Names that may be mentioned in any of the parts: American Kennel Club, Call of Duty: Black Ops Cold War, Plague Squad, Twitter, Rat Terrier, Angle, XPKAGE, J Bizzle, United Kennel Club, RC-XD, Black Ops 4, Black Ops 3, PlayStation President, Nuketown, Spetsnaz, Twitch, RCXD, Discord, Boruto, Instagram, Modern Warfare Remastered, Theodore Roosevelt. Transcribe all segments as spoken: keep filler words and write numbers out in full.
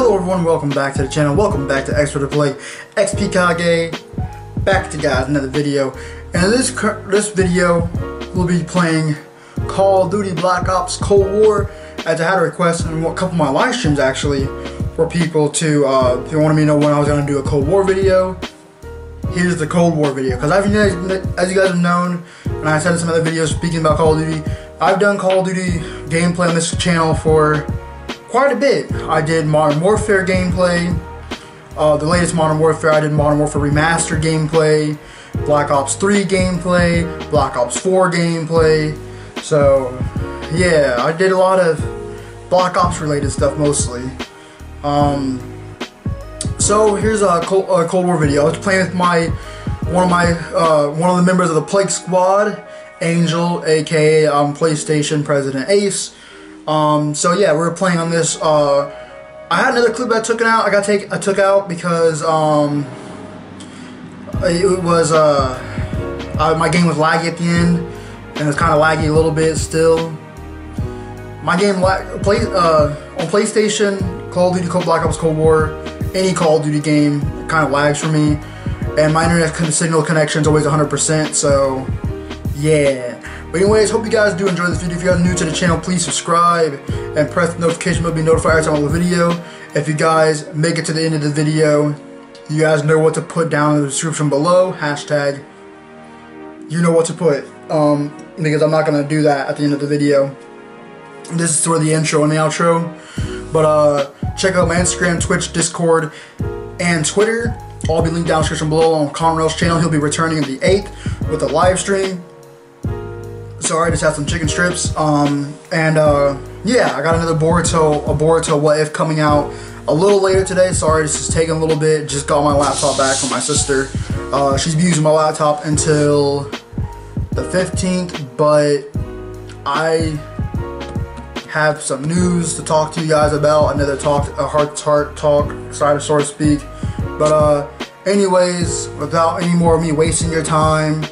Hello everyone, welcome back to the channel, welcome back to Extra to Play, XPKAGE, back to guys, another video. And in this, this video, we'll be playing Call of Duty Black Ops Cold War, as I had a request in a couple of my live streams actually, for people to, uh, they wanted me to know when I was going to do a Cold War video. Here's the Cold War video, because as you guys have known, and I said in some other videos speaking about Call of Duty, I've done Call of Duty gameplay on this channel for quite a bit. I did Modern Warfare gameplay, uh, the latest Modern Warfare, I did Modern Warfare Remastered gameplay, Black Ops three gameplay, Black Ops four gameplay, so yeah, I did a lot of Black Ops related stuff mostly. Um, so here's a Cold, uh, Cold War video. I was playing with my one of my uh, one of the members of the Plague Squad, Angel, aka um, PlayStation President Ace. Um, so yeah, we were playing on this. Uh, I had another clip that I took it out. I got take I took out because um, it was uh, I, my game was laggy at the end, and it was kind of laggy a little bit still. My game lag play uh, on PlayStation. Call of Duty, Black Ops Cold War, any Call of Duty game kind of lags for me, and my internet signal connection is always one hundred percent, so yeah. But anyways, hope you guys do enjoy this video. If you guys are new to the channel, please subscribe and press the notification bell to be notified every time I upload a video. If you guys make it to the end of the video, you guys know what to put down in the description below, hashtag you know what to put, um, because I'm not going to do that at the end of the video. This is sort of the intro and the outro. But uh, check out my Instagram, Twitch, Discord, and Twitter. All be linked down in the description below on Conrail's channel. He'll be returning on the eighth with a live stream. Sorry, I just had some chicken strips. Um, and uh, yeah, I got another Boruto, a Boruto What If coming out a little later today. Sorry, this is taking a little bit. Just got my laptop back from my sister. Uh, she's been using my laptop until the fifteenth, but I have some news to talk to you guys about, another talk, a heart to heart talk, side of sort of speak. But uh, anyways, without any more of me wasting your time,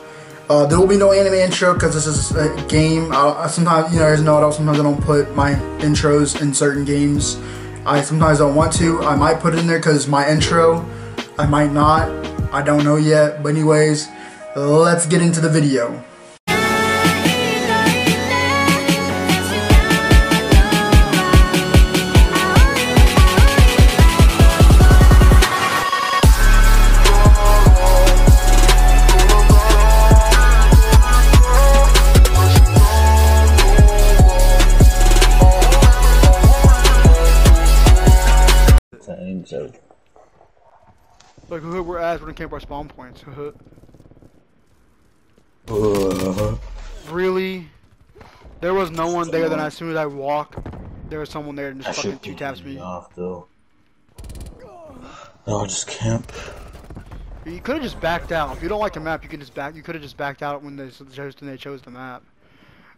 uh, there will be no anime intro because this is a game. I, I sometimes, you know, there's no, sometimes I don't put my intros in certain games. I sometimes don't want to. I might put it in there because my intro, I might not. I don't know yet. But anyways, let's get into the video. So. Look, we're ass, we're in camp our spawn points. uh. Really? There was no one there, then as soon as I walk, there was someone there and just I fucking two taps me. Off, though. No, I just camp. You could have just backed out. If you don't like the map, you can just back. You could have just backed out when they chose when they chose the map.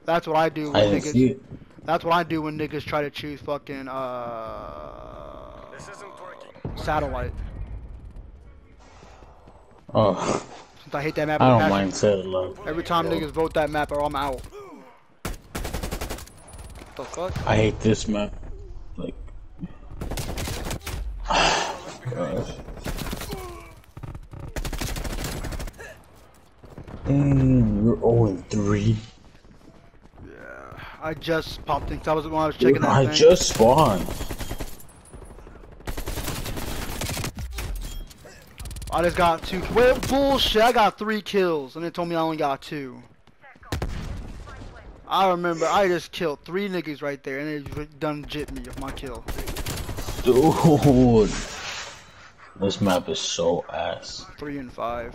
That's what I do. When I didn't niggas, see it. That's what I do when niggas try to choose fucking uh. This isn't satellite. Oh. Since I hate that map, I don't mind satellite. Every time Yo. niggas vote that map, or I'm out. What the fuck? I hate this map. Like. Gosh. Damn, you're oh and three. Yeah, I just popped things. I was when I was checking Dude, that I thing. just spawned. I just got two. Wait, bullshit! I got three kills, and they told me I only got two. I remember I just killed three niggas right there, and they done jit me of my kill. Dude, this map is so ass. Three and five.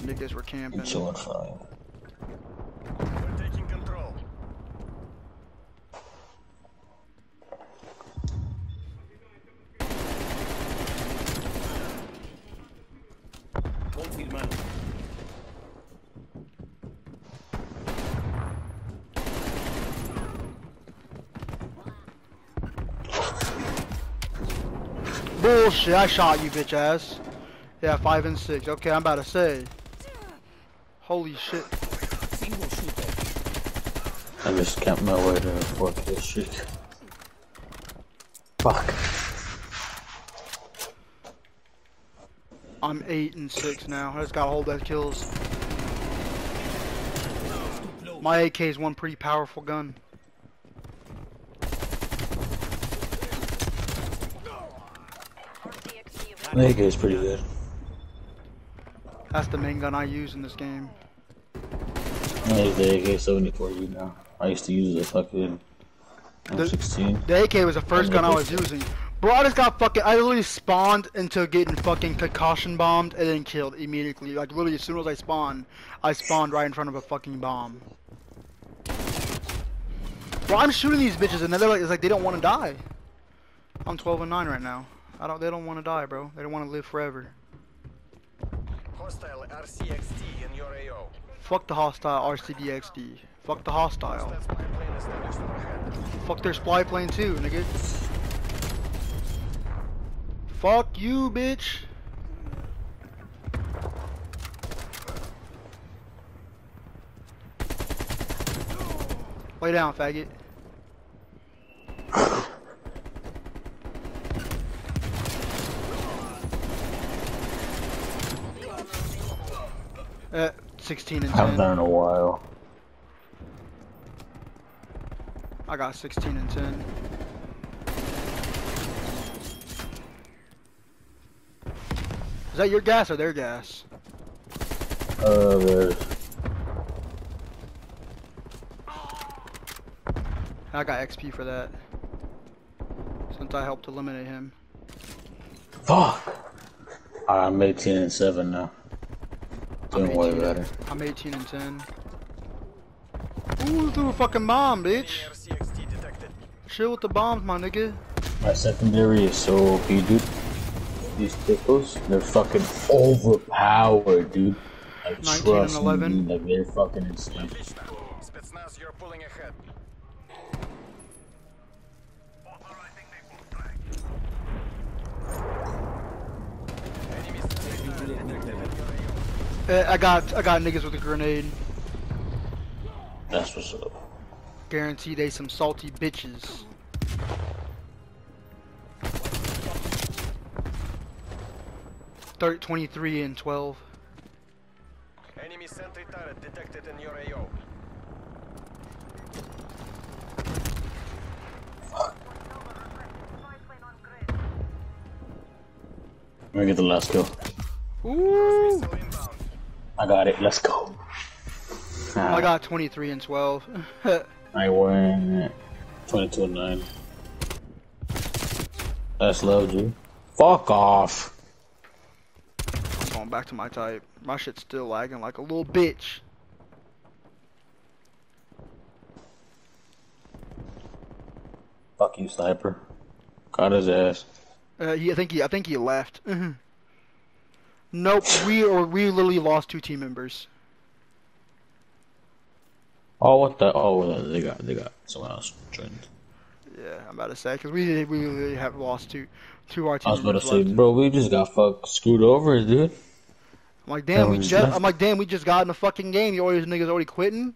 Niggas were camping. Two and five. We're taking control. Bullshit, I shot you, bitch ass. Yeah, five and six. Okay, I'm about to say. Holy shit. I just kept my way to report this shit. Fuck. I'm eight and six now. I just gotta hold those kills. My A K is one pretty powerful gun. My A K is pretty good. That's the main gun I use in this game. I use the A K seventy-four U now. I used to use the fucking M sixteen. The, the A K was the first gun I was using. Bro, I just got fucking, I literally spawned into getting fucking concussion bombed and then killed immediately. Like literally as soon as I spawned, I spawned right in front of a fucking bomb. Bro, I'm shooting these bitches and they're like, it's like they don't want to die. I'm twelve and nine right now. I don't, they don't want to die, bro. They don't want to live forever. Hostile R C X D in your A O. Fuck the hostile R C D X D. Fuck the hostile. Fuck their supply plane too, nigga. Fuck you, bitch. Lay down, faggot. uh, sixteen and ten. I haven't done in a while. I got sixteen and ten. Is that your gas or their gas? Uh, there's. I got X P for that. Since I helped eliminate him. Fuck! I'm eighteen and seven now. Doing way better. I'm eighteen and ten. Ooh, threw a fucking bomb, bitch! Chill with the bombs, my nigga. My secondary is so O P, dude. These pickles, they're fucking overpowered, dude. I trust nineteen and eleven. Me, like they're fucking insane. Spetsnaz, you're pulling ahead. I got, I got niggas with a grenade. That's what's up. Guarantee they some salty bitches. twenty-three and twelve. Enemy sentry turret detected in your A O. Fuck. I'm gonna get the last kill. Ooh. I got it. Let's go. Ah. I got twenty-three and twelve. I win. twenty-two and nine. That's low, dude. Fuck off. Going back to my type. My shit's still lagging like a little bitch. Fuck you, sniper. Got his ass. Uh, yeah, I think he. I think he left. Nope. We or we literally lost two team members. Oh what the? Oh, they got they got someone else joined. Yeah, I'm about to say because we we really have lost two two our team members. I was about to say, bro, we just got fuck screwed over, dude. I'm like, damn, we just. I'm like, damn, we just got in the fucking game. You all these niggas already quitting.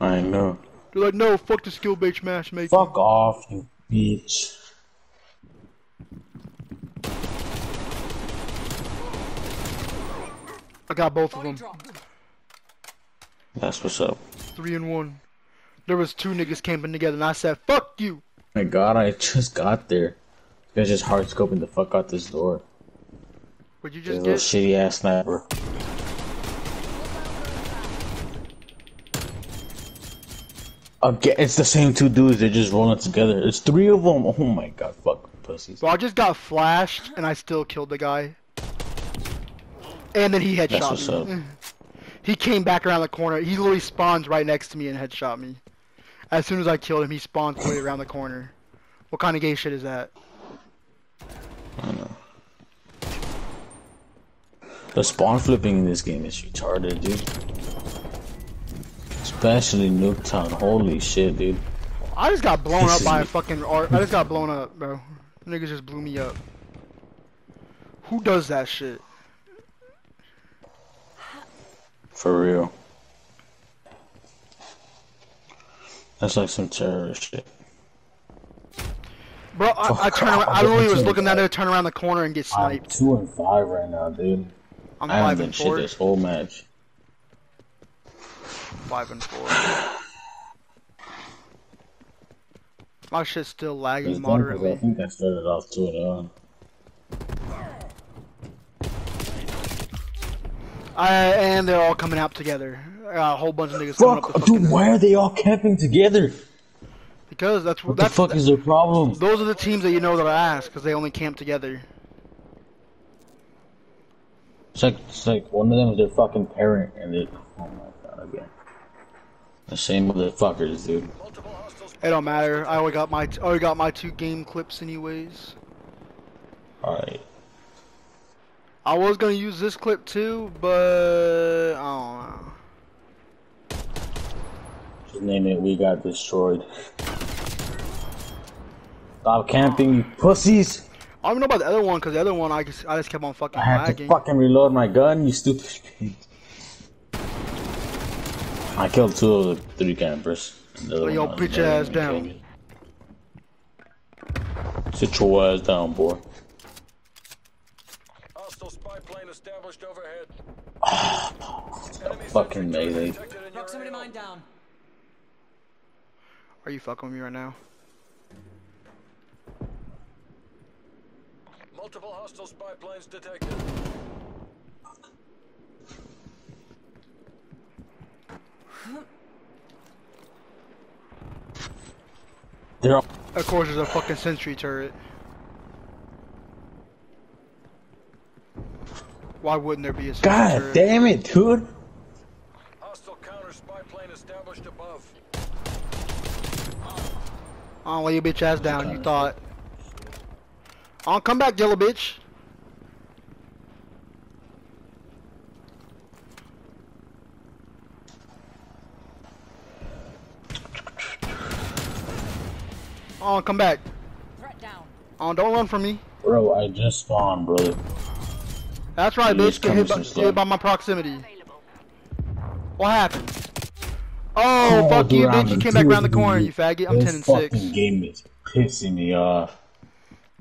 I know. They're like, no, fuck the skill bitch matchmaking. Fuck off, you bitch. I got both of them. That's what's up. Three and one. There was two niggas camping together, and I said, "Fuck you." My God, I just got there. They're just hard scoping the fuck out this door. Would you just get a shitty ass sniper? Again, it's the same two dudes. They're just rolling together. It's three of them. Oh my God, fuck pussies. Well, I just got flashed, and I still killed the guy. And then he headshot me. That's what's up. He came back around the corner. He literally spawns right next to me and headshot me. As soon as I killed him, he spawns way around the corner. What kind of gay shit is that? I don't know. The spawn flipping in this game is retarded, dude. Especially Nuketown. Holy shit, dude. I just got blown up by a fucking art. I just got blown up, bro. Niggas just blew me up. Who does that shit? For real. That's like some terrorist shit. Bro, I, oh, I turn around, I literally was looking at it, turn around the corner and get sniped. I'm two and five right now, dude. I'm I haven't done shit this whole match. Five and four. My shit's still lagging moderately. I think I started off two and on. I and they're all coming out together. I got a whole bunch of niggas. Fuck, coming up dude, why are they all camping together? Because that's what. What that's, the fuck that, is their problem? Those are the teams that you know that I ask, because they only camp together. It's like, it's like one of them is their fucking parent, and they. Oh my god, again. The same motherfuckers, dude. It don't matter. I already got my, I already got my two game clips, anyways. All right. I was gonna use this clip too, but I don't know. Just name it. We got destroyed. Stop camping, you pussies! I don't know about the other one, cause the other one I just I just kept on fucking lagging. I had to fucking reload my gun, you stupid bitch. I killed two of the three campers. Yo, yo, bitch ass down. Sit your ass down, boy. Hostile spy plane established overhead. Fucking melee. Knock somebody mine down. Are you fucking with me right now? Multiple hostile spy planes detected. They're all of course, there's a fucking sentry turret. Why wouldn't there be a sentry God turret? God damn it, dude! Hostile counter spy plane established above. I'll lay your bitch ass down, you thought. I'll come back, yellow bitch. Oh, come back. Threat down. Oh, don't run from me. Bro, I just spawned, brother. That's right, you bitch. Get hit, by, hit by my proximity. What happened? Oh, oh fuck dude, you, bitch. I'm you came back around the corner, you faggot. I'm ten and six. This fucking game is pissing me off.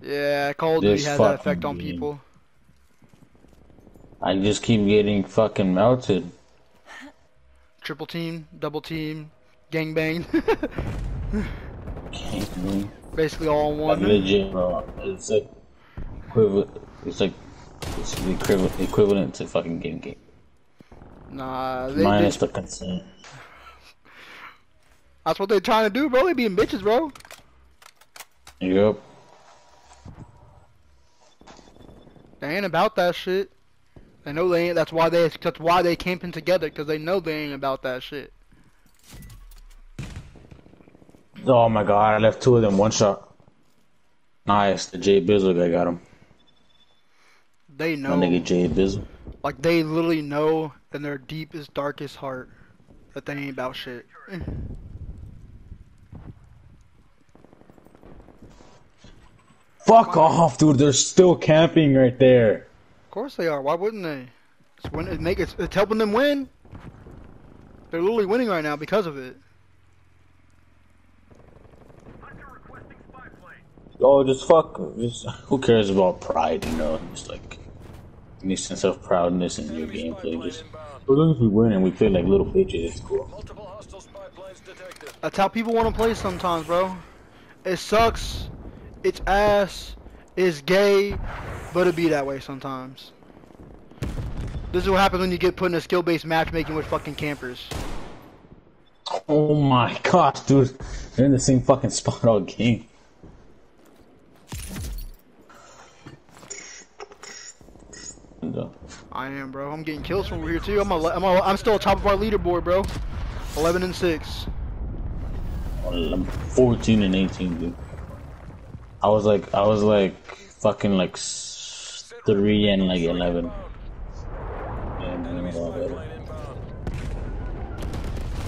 Yeah, Call of Duty has that effect on game. people. I just keep getting fucking melted. Triple team, double team, gangbang. Basically all in one. Like legit, bro. It's like equivalent. It's like it's the equivalent equivalent to fucking game game. Nah, they minus they, the consent. That's what they're trying to do, bro. They being bitches, bro. Yep. They ain't about that shit. They know they ain't. That's why they. That's why they camping together, cause they know they ain't about that shit. Oh my god, I left two of them one shot. Nice, the J Bizzle guy got him. They know. That nigga J Bizzle. Like, they literally know in their deepest, darkest heart that they ain't about shit. Fuck off, dude. They're still camping right there. Of course they are. Why wouldn't they? It's, win it make it's, it's helping them win. They're literally winning right now because of it. Oh, just fuck. Just, who cares about pride, you know? Just like, any sense of proudness in your gameplay. Just, as long as we win and we play like little bitches, it's cool. That's how people want to play sometimes, bro. It sucks. It's ass. It's gay. But it be that way sometimes. This is what happens when you get put in a skill-based matchmaking with fucking campers. Oh my gosh, dude. They're in the same fucking spot all game. I am, bro. I'm getting kills from over here too. I'm a, I'm, a, I'm still top of our leaderboard, bro. eleven and six. I'm fourteen and eighteen, dude. I was like, I was like, fucking like three and like eleven.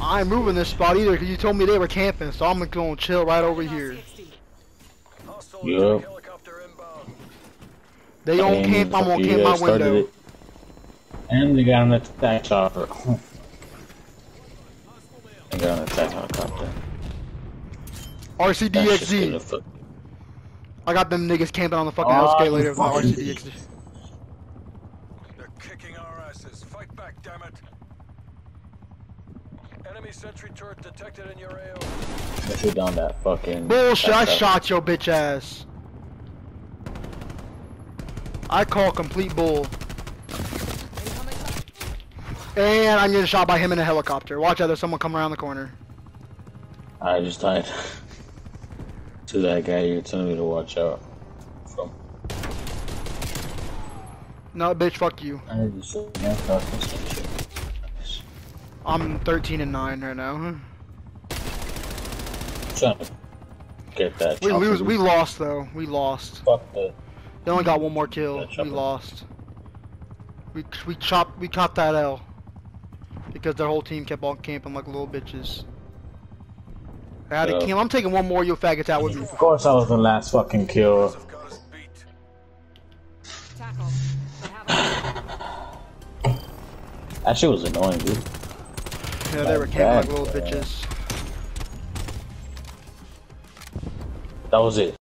I ain't moving this spot either because you told me they were camping, so I'm gonna chill right over here. Yep. They don't camp, I'm gonna camp my window. It. And they got an attack chopper. They got an attack helicopter. R C D X D. I got them niggas camping on the fucking oh, L S K later with my R C X D. They're kicking our asses. Fight back, damn it. Enemy sentry turret detected in your A O. I should have done that fucking... Bullshit, I shot your bitch ass. I call complete bull. And I'm getting shot by him in a helicopter. Watch out, there's someone coming around the corner. I just died. To that guy you're telling me to watch out from. No, bitch, fuck you. I just, yeah, fuck this shit. I'm thirteen and nine right now. Trying to get that. We lose. We lost though. We lost. Fuck that. They only got one more kill. We lost. We we chopped we chopped that L because their whole team kept on camping like little bitches. I had a kill. I'm taking one more, you faggots, out with me. Of course I was the last fucking kill. That shit was annoying, dude. Yeah, they were camping like little bitches. That was it.